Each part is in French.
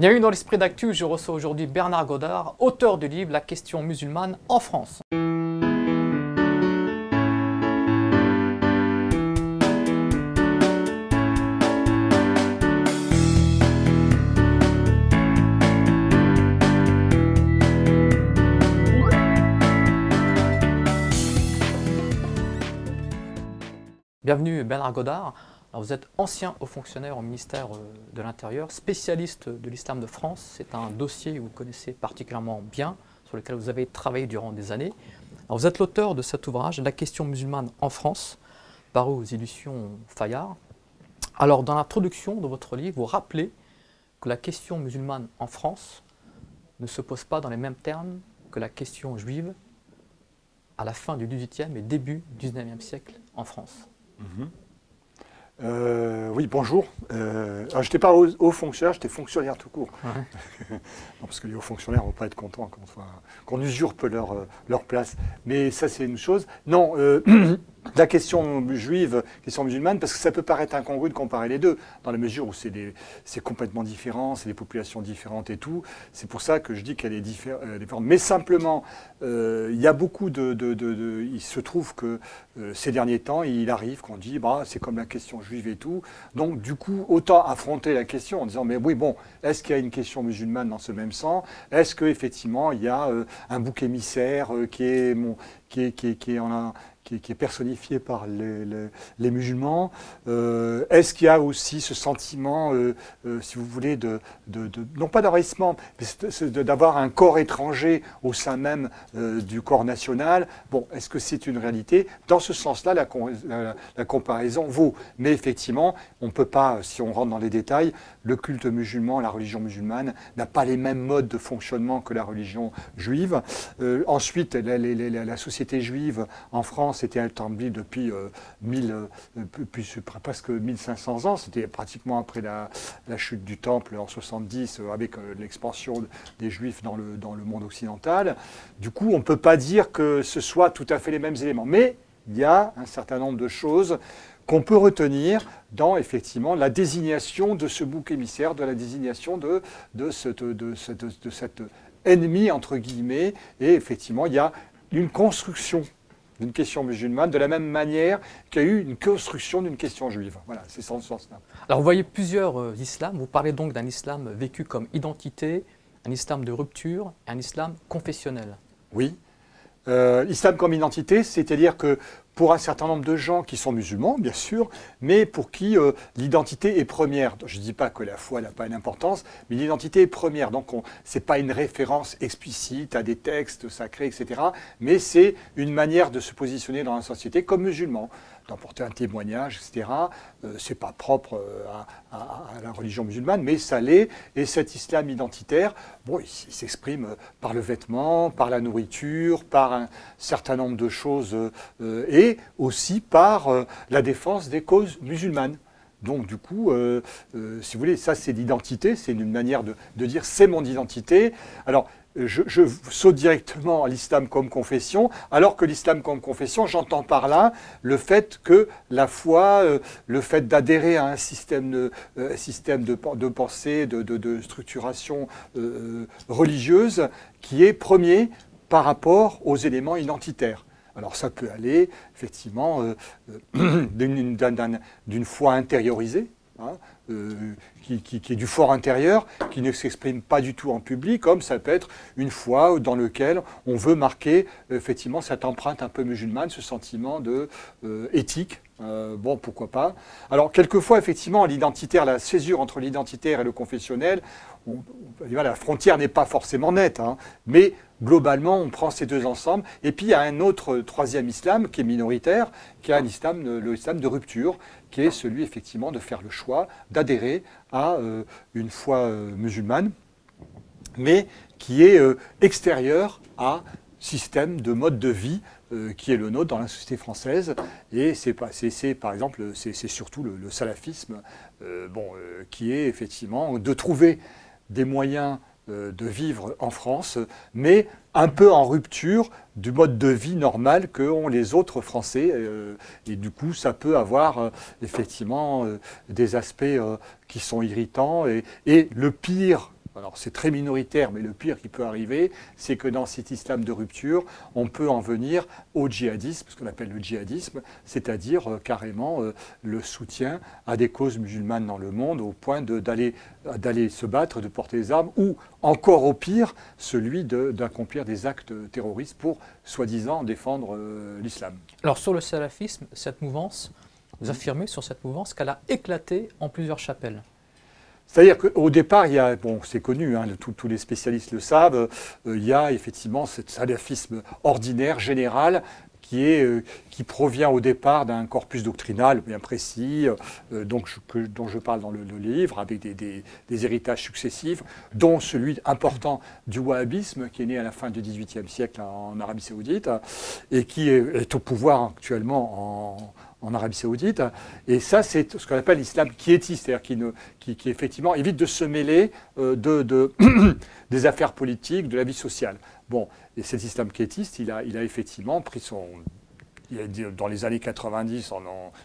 Il y a eu dans l'esprit d'actu, je reçois aujourd'hui Bernard Godard, auteur du livre La question musulmane en France. Bienvenue Bernard Godard. Alors vous êtes ancien haut fonctionnaire au ministère de l'Intérieur, spécialiste de l'islam de France. C'est un dossier que vous connaissez particulièrement bien, sur lequel vous avez travaillé durant des années. Alors vous êtes l'auteur de cet ouvrage, La question musulmane en France, paru aux éditions Fayard. Alors dans l'introduction de votre livre, vous rappelez que la question musulmane en France ne se pose pas dans les mêmes termes que la question juive à la fin du XVIIIe et début du XIXe siècle en France. Oui, bonjour. Je n'étais pas haut fonctionnaire, j'étais fonctionnaire tout court. Ouais. Non, parce que les hauts fonctionnaires ne vont pas être contents qu'on usurpe leur place. Mais ça, c'est une chose. Non, la question juive, question musulmane, parce que ça peut paraître incongru de comparer les deux, dans la mesure où c'est complètement différent, c'est des populations différentes et tout. C'est pour ça que je dis qu'elle est différente. Mais simplement, il y a beaucoup il se trouve que ces derniers temps, il arrive qu'on dit bah, c'est comme la question juive. Et tout. Donc, du coup, autant affronter la question en disant, mais oui, bon, est-ce qu'il y a une question musulmane dans ce même sens? Est-ce qu'effectivement, il y a un bouc émissaire qui est personnifié par les musulmans? Est-ce qu'il y a aussi ce sentiment, si vous voulez, non pas d'envahissement, mais d'avoir un corps étranger au sein même du corps national? Bon, est-ce que c'est une réalité? Dans ce sens-là, la comparaison vaut. Mais effectivement, on ne peut pas, si on rentre dans les détails, le culte musulman, la religion musulmane n'a pas les mêmes modes de fonctionnement que la religion juive. Ensuite, la société juive en France, c'était établi depuis presque 1500 ans. C'était pratiquement après la chute du Temple en 70, avec l'expansion des Juifs dans le monde occidental. Du coup, on ne peut pas dire que ce soit tout à fait les mêmes éléments. Mais il y a un certain nombre de choses qu'on peut retenir dans, effectivement, la désignation de ce bouc émissaire, de la désignation de cet ennemi, entre guillemets. Et effectivement, il y a une construction d'une question musulmane, de la même manière qu'il y a eu une construction d'une question juive. Voilà, c'est sans sens. Alors, vous voyez plusieurs islams. Vous parlez donc d'un islam vécu comme identité, un islam de rupture, un islam confessionnel. Oui. L'islam comme identité, c'est-à-dire que pour un certain nombre de gens qui sont musulmans, bien sûr, mais pour qui l'identité est première. Je ne dis pas que la foi n'a pas d'importance, mais l'identité est première. Donc, ce n'est pas une référence explicite à des textes sacrés, etc. Mais c'est une manière de se positionner dans la société comme musulman, d'emporter un témoignage, etc. Ce n'est pas propre à la religion musulmane, mais ça l'est. Et cet islam identitaire, bon, il s'exprime par le vêtement, par la nourriture, par un certain nombre de choses, et aussi par la défense des causes musulmanes. Donc du coup, si vous voulez, ça c'est l'identité, c'est une manière de dire c'est mon identité. Alors je saute directement à l'islam comme confession, alors que l'islam comme confession, j'entends par là le fait que la foi, le fait d'adhérer à un système de pensée, de structuration religieuse qui est premier par rapport aux éléments identitaires. Alors ça peut aller effectivement d'une foi intériorisée, hein, qui est du fort intérieur, qui ne s'exprime pas du tout en public, comme ça peut être une foi dans laquelle on veut marquer effectivement cette empreinte un peu musulmane, ce sentiment d'éthique. Bon, pourquoi pas. Alors quelquefois effectivement l'identitaire, la césure entre l'identitaire et le confessionnel, la frontière n'est pas forcément nette, hein, mais globalement, on prend ces deux ensembles. Et puis, il y a un autre troisième islam qui est minoritaire, qui est l'islam de rupture, qui est celui, effectivement, de faire le choix d'adhérer à une foi musulmane, mais qui est extérieure à système de mode de vie qui est le nôtre dans la société française. Et c'est surtout le salafisme qui est, effectivement, de trouver des moyens de vivre en France, mais un peu en rupture du mode de vie normal qu'ont les autres Français. Et du coup, ça peut avoir effectivement des aspects qui sont irritants. Et le pire Alors c'est très minoritaire, mais le pire qui peut arriver, c'est que dans cet islam de rupture, on peut en venir au djihadisme, ce qu'on appelle le djihadisme, c'est-à-dire carrément le soutien à des causes musulmanes dans le monde, au point d'aller se battre, de porter les armes, ou encore au pire, celui d'accomplir des actes terroristes pour, soi-disant, défendre l'islam. Alors sur le salafisme, cette mouvance, vous affirmez sur cette mouvance qu'elle a éclaté en plusieurs chapelles. C'est-à-dire qu'au départ, il y a, bon, c'est connu, hein, tous les spécialistes le savent, il y a effectivement ce salafisme ordinaire, général, qui provient au départ d'un corpus doctrinal bien précis, dont je parle dans le livre, avec des héritages successifs, dont celui important du wahhabisme, qui est né à la fin du XVIIIe siècle en Arabie Saoudite, et qui est au pouvoir actuellement en Arabie Saoudite. Et ça, c'est ce qu'on appelle l'islam quiétiste, c'est-à-dire qui effectivement évite de se mêler des affaires politiques, de la vie sociale. Bon, et cet islam quiétiste, il a effectivement pris son... Dans les années 90,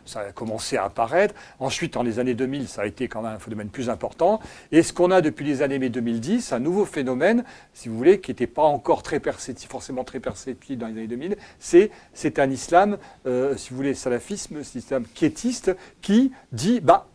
ça a commencé à apparaître. Ensuite, dans les années 2000, ça a été quand même un phénomène plus important. Et ce qu'on a depuis les années 2010, un nouveau phénomène, si vous voulez, qui n'était pas encore très forcément très perceptible dans les années 2000, c'est un islam, si vous voulez, salafisme, c'est un islam quiétiste qui dit... Bah,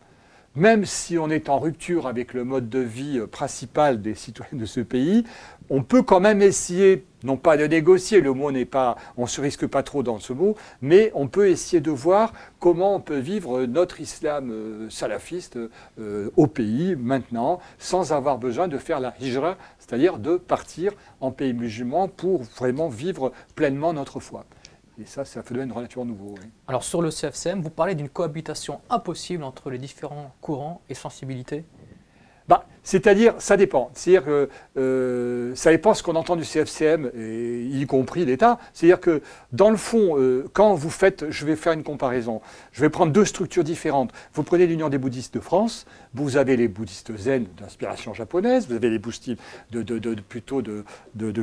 même si on est en rupture avec le mode de vie principal des citoyens de ce pays, on peut quand même essayer, non pas de négocier, le mot n'est pas, on ne se risque pas trop dans ce mot, mais on peut essayer de voir comment on peut vivre notre islam salafiste au pays maintenant, sans avoir besoin de faire la hijra, c'est-à-dire de partir en pays musulman pour vraiment vivre pleinement notre foi. Et ça, c'est un phénomène relativement nouveau. Oui. Alors sur le CFCM, vous parlez d'une cohabitation impossible entre les différents courants et sensibilités? Bah, c'est-à-dire, ça dépend. C'est-à-dire que ça dépend ce qu'on entend du CFCM, et y compris l'État. C'est-à-dire que, dans le fond, quand vous faites, je vais faire une comparaison, je vais prendre deux structures différentes. Vous prenez l'Union des bouddhistes de France, vous avez les bouddhistes zen d'inspiration japonaise, vous avez les bouddhistes plutôt de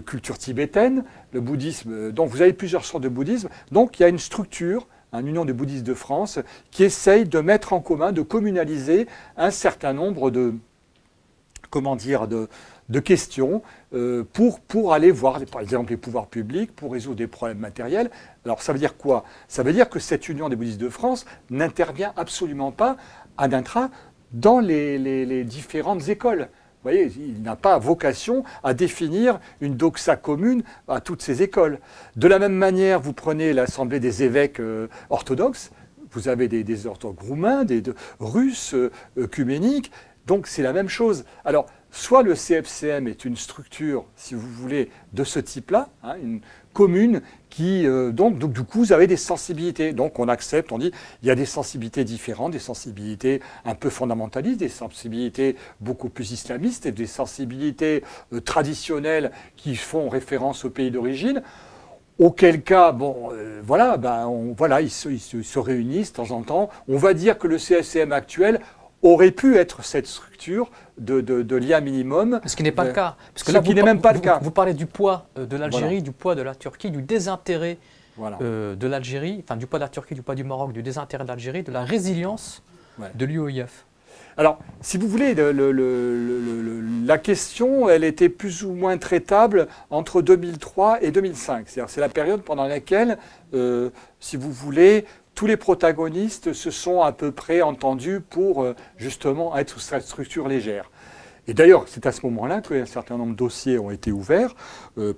culture tibétaine, le bouddhisme, donc vous avez plusieurs sortes de bouddhisme, donc il y a une structure, l'Union des bouddhistes de France, qui essaye de mettre en commun, de communaliser un certain nombre de... comment dire, de questions pour aller voir, par exemple, les pouvoirs publics, pour résoudre des problèmes matériels. Alors ça veut dire quoi? Ça veut dire que cette Union des bouddhistes de France n'intervient absolument pas ad intra dans les différentes écoles. Vous voyez, il n'a pas vocation à définir une doxa commune à toutes ces écoles. De la même manière, vous prenez l'Assemblée des évêques orthodoxes, vous avez des orthodoxes roumains, des russes, œcuméniques. Donc c'est la même chose. Alors, soit le CFCM est une structure, si vous voulez, de ce type-là, hein, une commune qui, donc du coup, vous avez des sensibilités. Donc on accepte, on dit, il y a des sensibilités différentes, des sensibilités un peu fondamentalistes, des sensibilités beaucoup plus islamistes et des sensibilités traditionnelles qui font référence au pays d'origine. Auquel cas, bon, voilà, ben, voilà ils se réunissent de temps en temps. On va dire que le CFCM actuel aurait pu être cette structure de lien minimum. Ce qui n'est pas le cas. Parce que là, qui n'est même pas le cas. Vous parlez du poids de l'Algérie, voilà, du poids de la Turquie, du désintérêt, voilà, de l'Algérie, enfin du poids de la Turquie, du poids du Maroc, du désintérêt de l'Algérie, de la résilience, ouais, de l'UOIF. Alors, si vous voulez, la question, elle était plus ou moins traitable entre 2003 et 2005. C'est-à-dire, c'est la période pendant laquelle, si vous voulez, tous les protagonistes se sont à peu près entendus pour justement être sous cette structure légère. Et d'ailleurs, c'est à ce moment-là qu'un certain nombre de dossiers ont été ouverts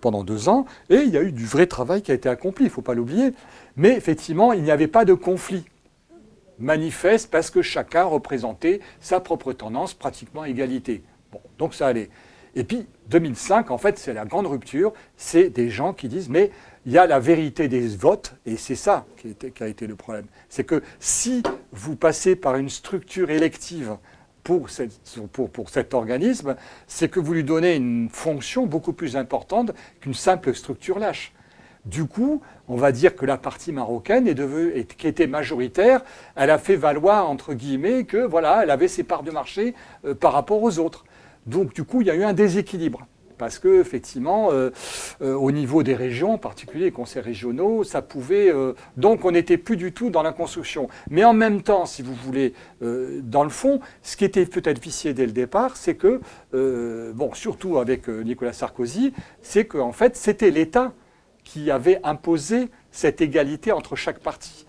pendant 2 ans, et il y a eu du vrai travail qui a été accompli, il ne faut pas l'oublier. Mais effectivement, il n'y avait pas de conflit manifeste parce que chacun représentait sa propre tendance, pratiquement à égalité. Bon, donc ça allait. Et puis, 2005, en fait, c'est la grande rupture, c'est des gens qui disent, mais il y a la vérité des votes, et c'est ça qui a été le problème. C'est que si vous passez par une structure élective pour cet organisme, c'est que vous lui donnez une fonction beaucoup plus importante qu'une simple structure lâche. Du coup, on va dire que la partie marocaine, qui était majoritaire, elle a fait valoir, entre guillemets, que voilà, elle avait ses parts de marché par rapport aux autres. Donc, du coup, il y a eu un déséquilibre. parce que effectivement, au niveau des régions, en particulier les conseils régionaux, ça pouvait... donc on n'était plus du tout dans la construction. Mais en même temps, si vous voulez, dans le fond, ce qui était peut-être vicié dès le départ, c'est que, bon, surtout avec Nicolas Sarkozy, c'est qu'en fait, c'était l'État qui avait imposé cette égalité entre chaque parti.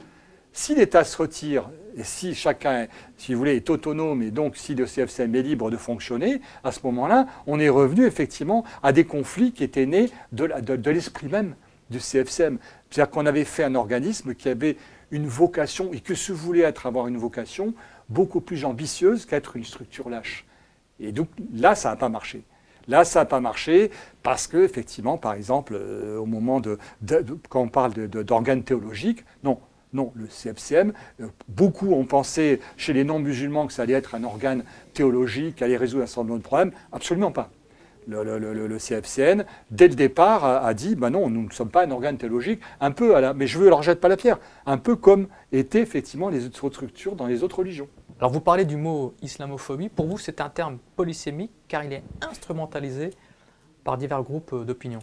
Si l'État se retire, et si chacun, si vous voulez, est autonome, et donc si le CFCM est libre de fonctionner, à ce moment-là, on est revenu effectivement à des conflits qui étaient nés de l'esprit même du CFCM. C'est-à-dire qu'on avait fait un organisme qui avait une vocation, et que se voulait avoir une vocation beaucoup plus ambitieuse qu'être une structure lâche. Et donc là, ça n'a pas marché. Là, ça n'a pas marché parce que, effectivement, par exemple, au moment quand on parle d'organes théologiques, non. Non, le CFCM, beaucoup ont pensé chez les non-musulmans que ça allait être un organe théologique qui allait résoudre un certain nombre de problèmes. Absolument pas. Le CFCM, dès le départ, a dit ben « non, nous ne sommes pas un organe théologique, un peu à la... » Mais je ne leur jette pas la pierre. Un peu comme étaient effectivement les autres structures dans les autres religions. Alors vous parlez du mot « islamophobie ». Pour vous, c'est un terme polysémique car il est instrumentalisé par divers groupes d'opinion.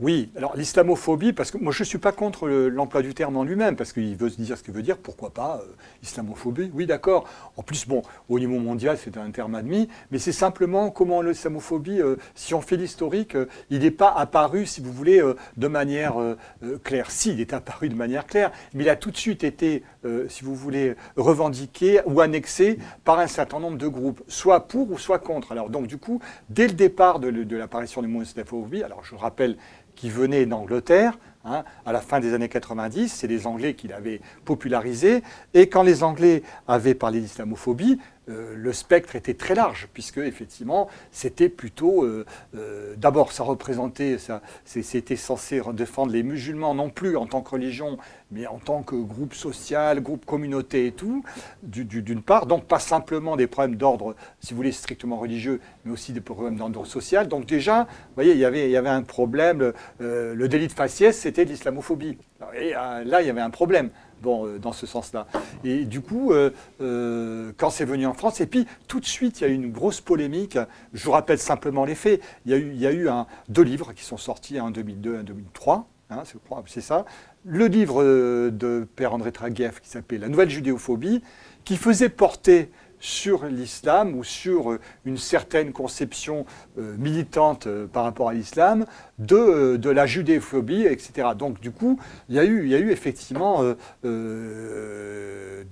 Oui, alors l'islamophobie, parce que moi je ne suis pas contre l'emploi du terme en lui-même, parce qu'il veut se dire ce qu'il veut dire, pourquoi pas, islamophobie, oui d'accord. En plus, bon, au niveau mondial c'est un terme admis, mais c'est simplement comment l'islamophobie, si on fait l'historique, il n'est pas apparu, si vous voulez, de manière claire. Si, il est apparu de manière claire, mais il a tout de suite été, si vous voulez, revendiqué ou annexé par un certain nombre de groupes, soit pour ou soit contre. Alors donc du coup, dès le départ de l'apparition du mot islamophobie, alors je rappelle, qui venait d'Angleterre, hein, à la fin des années 90, c'est les Anglais qui l'avaient popularisé, et quand les Anglais avaient parlé d'islamophobie, le spectre était très large, puisque effectivement, c'était plutôt... d'abord, ça représentait, c'était censé défendre les musulmans, non plus en tant que religion, mais en tant que groupe social, groupe communauté et tout, d'une part. Donc pas simplement des problèmes d'ordre, si vous voulez, strictement religieux, mais aussi des problèmes d'ordre social. Donc déjà, vous voyez, il y avait un problème. Le délit de faciès, c'était de l'islamophobie. Et là, il y avait un problème. Bon, dans ce sens-là. Et du coup, quand c'est venu en France, et puis tout de suite, il y a eu une grosse polémique. Je vous rappelle simplement les faits. Il y a eu deux livres qui sont sortis, un en 2002 et en 2003, hein, c'est ça. Le livre de Pierre-André Taguieff qui s'appelait « La nouvelle judéophobie », qui faisait porter sur l'islam ou sur une certaine conception militante par rapport à l'islam de la judéophobie, etc. Donc du coup, il y a eu effectivement les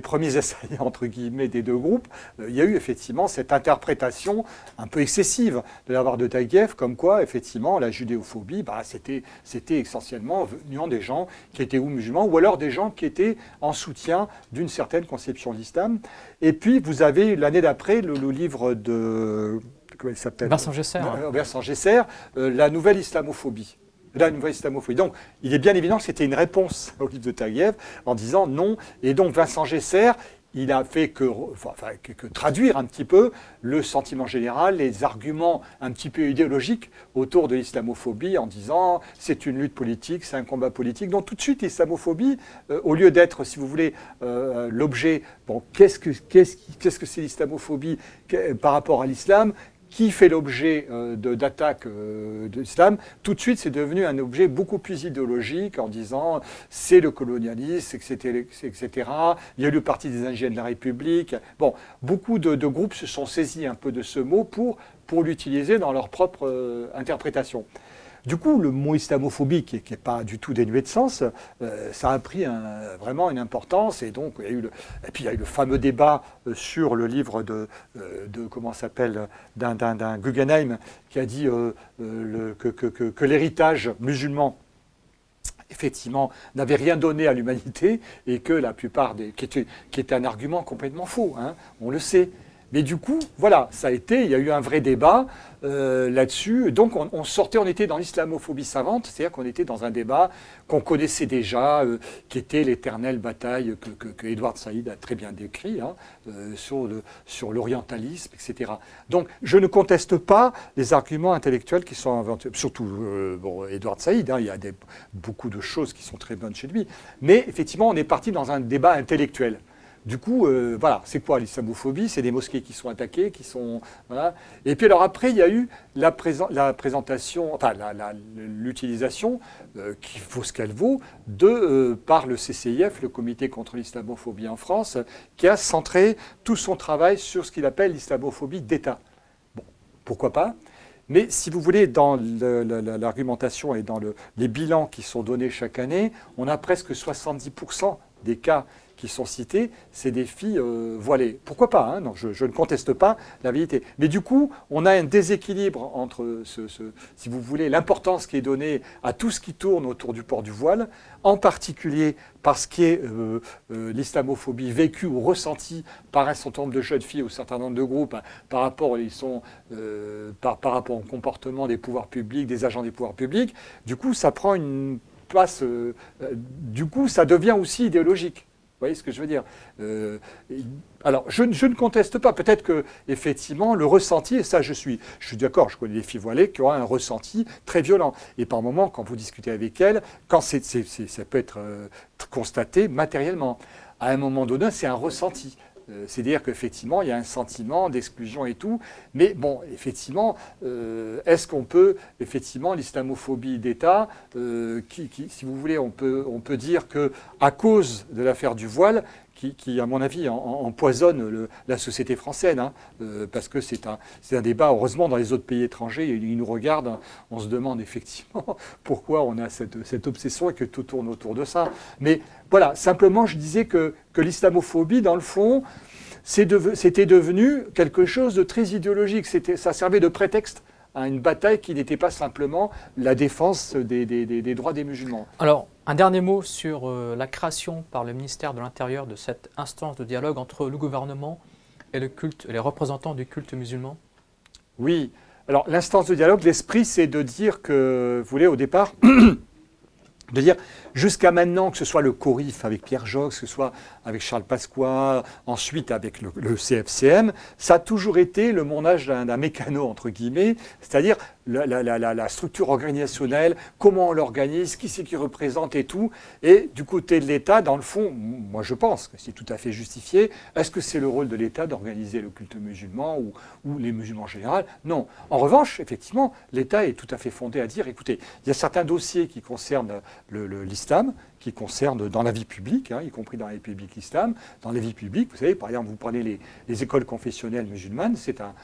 premiers assaillants, entre guillemets, des deux groupes. Il y a eu effectivement cette interprétation un peu excessive de la part de Taguieff, comme quoi effectivement la judéophobie, bah, c'était essentiellement venant des gens qui étaient ou musulmans ou alors des gens qui étaient en soutien d'une certaine conception de l'islam. Et puis, vous avez, l'année d'après, le livre de... Comment il s'appelle ? Vincent Geisser. Vincent Geisser, La nouvelle islamophobie. La nouvelle islamophobie. Donc, il est bien évident que c'était une réponse au livre de Taguieff en disant non. Et donc, Vincent Geisser, il a fait que traduire un petit peu le sentiment général, les arguments un petit peu idéologiques autour de l'islamophobie en disant c'est une lutte politique, c'est un combat politique. Donc tout de suite, l'islamophobie, au lieu d'être, si vous voulez, l'objet, bon, qu'est-ce que c'est l'islamophobie par rapport à l'islam ? Qui fait l'objet d'attaques de l'islam, tout de suite c'est devenu un objet beaucoup plus idéologique en disant c'est le colonialisme, etc. Il y a eu le Parti des Indigènes de la République. Bon, beaucoup de groupes se sont saisis un peu de ce mot pour l'utiliser dans leur propre interprétation. Du coup, le mot islamophobie, qui n'est pas du tout dénué de sens, ça a pris vraiment une importance. Et donc, il y a eu le fameux débat sur le livre d'un Guggenheim qui a dit que l'héritage musulman, effectivement, n'avait rien donné à l'humanité et que la plupart des... qui était un argument complètement faux, hein, on le sait. Mais du coup, voilà, ça a été, il y a eu un vrai débat là-dessus. Donc on sortait, on était dans l'islamophobie savante, c'est-à-dire qu'on était dans un débat qu'on connaissait déjà, qui était l'éternelle bataille que Edouard Saïd a très bien décrit, hein, sur l'orientalisme, etc. Donc je ne conteste pas les arguments intellectuels qui sont inventés, surtout bon, Edouard Saïd, hein, il y a beaucoup de choses qui sont très bonnes chez lui. Mais effectivement, on est parti dans un débat intellectuel. Du coup, voilà, c'est quoi l'islamophobie? C'est des mosquées qui sont attaquées, qui sont... Voilà. Et puis alors après, il y a eu la présentation, enfin l'utilisation, qui vaut ce qu'elle vaut, par le CCIF, le Comité contre l'islamophobie en France, qui a centré tout son travail sur ce qu'il appelle l'islamophobie d'État. Bon, pourquoi pas? Mais si vous voulez, dans l'argumentation et dans les bilans qui sont donnés chaque année, on a presque 70% des cas qui sont cités, c'est des filles voilées. Pourquoi pas, hein? Non, je ne conteste pas la vérité. Mais du coup, on a un déséquilibre entre, si vous voulez, l'importance qui est donnée à tout ce qui tourne autour du port du voile, en particulier parce qu'il y a l'islamophobie vécue ou ressentie par un certain nombre de jeunes filles ou un certain nombre de groupes, hein, par rapport au comportement des pouvoirs publics, des agents des pouvoirs publics. Du coup, ça prend une place... du coup, ça devient aussi idéologique. Vous voyez ce que je veux dire? Alors, je ne conteste pas. Peut-être que, effectivement, le ressenti, et ça, je suis d'accord, je connais des filles voilées qui ont un ressenti très violent. Et par moments, quand vous discutez avec elles, quand ça peut être constaté matériellement. À un moment donné, c'est un ressenti. C'est-à-dire qu'effectivement, il y a un sentiment d'exclusion et tout. Mais bon, effectivement, est-ce qu'on peut, effectivement, l'islamophobie d'État, si vous voulez, on peut dire qu'à cause de l'affaire du voile, qui à mon avis, empoisonne la société française, hein, parce que c'est un débat, heureusement, dans les autres pays étrangers, ils nous regardent, on se demande effectivement pourquoi on a cette obsession et que tout tourne autour de ça. Mais voilà, simplement, je disais que l'islamophobie, dans le fond, c'était devenu quelque chose de très idéologique, ça servait de prétexte à une bataille qui n'était pas simplement la défense des droits des musulmans. Alors, un dernier mot sur la création par le ministère de l'Intérieur de cette instance de dialogue entre le gouvernement et les représentants du culte musulman. Oui. Alors, l'instance de dialogue, l'esprit, c'est de dire que, vous voulez, au départ, de dire jusqu'à maintenant, que ce soit le Corif avec Pierre Joxe, que ce soit avec Charles Pasqua, ensuite avec le CFCM, ça a toujours été le montage d'un mécano, entre guillemets, c'est-à-dire la structure organisationnelle, comment on l'organise, qui c'est qui représente et tout. Et du côté de l'État, dans le fond, moi je pense que c'est tout à fait justifié. Est-ce que c'est le rôle de l'État d'organiser le culte musulman ou les musulmans en général? Non. En revanche, effectivement, l'État est tout à fait fondé à dire, écoutez, il y a certains dossiers qui concernent l'islam, qui concerne dans la vie publique, hein, y compris dans la vie publique islam, dans la vie publique, vous savez, par exemple, vous prenez les écoles confessionnelles musulmanes, c'est un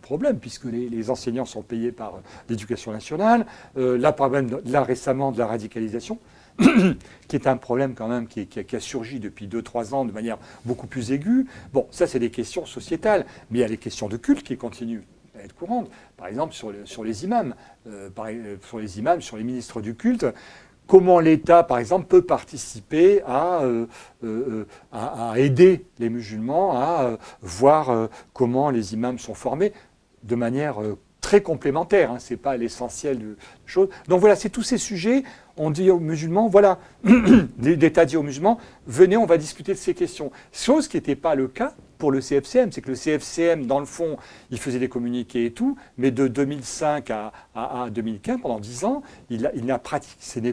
problème, puisque les enseignants sont payés par l'Éducation nationale, là, problème, là récemment, de la radicalisation, qui est un problème quand même qui a surgi depuis 2-3 ans de manière beaucoup plus aiguë. Bon, ça, c'est des questions sociétales, mais il y a les questions de culte qui continuent à être courantes, par exemple sur les imams, sur les ministres du culte. Comment l'État, par exemple, peut participer à aider les musulmans à voir comment les imams sont formés de manière très complémentaire, hein, ce n'est pas l'essentiel de choses. Donc voilà, c'est tous ces sujets, on dit aux musulmans, voilà, l'État dit aux musulmans, venez, on va discuter de ces questions. Chose qui n'était pas le cas pour le CFCM, c'est que le CFCM, dans le fond, il faisait des communiqués et tout, mais de 2005 à 2015, pendant 10 ans, il n'est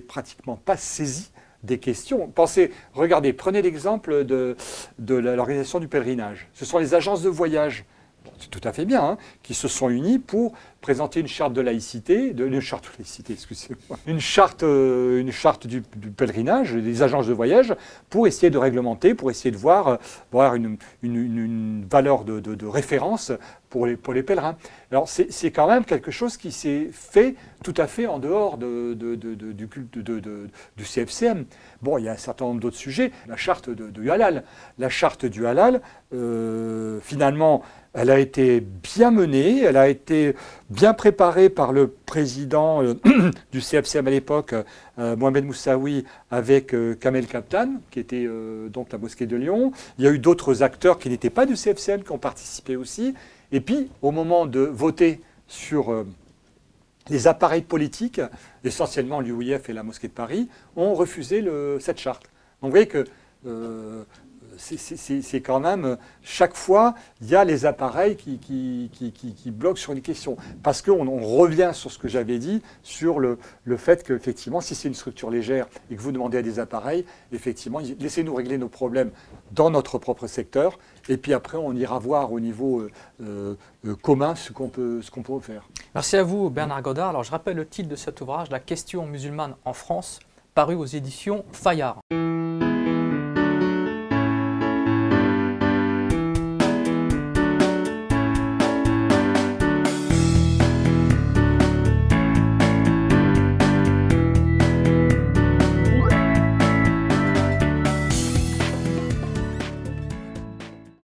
pratiquement pas saisi des questions. Pensez, regardez, prenez l'exemple de l'organisation du pèlerinage. Ce sont les agences de voyage. C'est tout à fait bien, hein, qui se sont unis pour présenter une charte de laïcité, une charte du pèlerinage, des agences de voyage, pour essayer de réglementer, pour essayer de voir une valeur de référence pour les pèlerins. Alors c'est quand même quelque chose qui s'est fait tout à fait en dehors du CFCM. Bon, il y a un certain nombre d'autres sujets. La charte du halal. La charte du halal, finalement, elle a été bien menée, elle a été bien préparée par le président du CFCM à l'époque, Mohamed Moussaoui, avec Kamel Kaptan, qui était donc la mosquée de Lyon. Il y a eu d'autres acteurs qui n'étaient pas du CFCM qui ont participé aussi. Et puis, au moment de voter sur les appareils politiques, essentiellement l'UIF et la mosquée de Paris, ont refusé cette charte. Donc vous voyez que c'est quand même, chaque fois, il y a les appareils qui bloquent sur une question. Parce qu'on revient sur ce que j'avais dit, sur le fait qu'effectivement, si c'est une structure légère et que vous demandez à des appareils, effectivement, laissez-nous régler nos problèmes dans notre propre secteur, et puis après, on ira voir au niveau commun ce qu'on peut faire. Merci à vous, Bernard Godard. Alors, je rappelle le titre de cet ouvrage, « La question musulmane en France », paru aux éditions Fayard.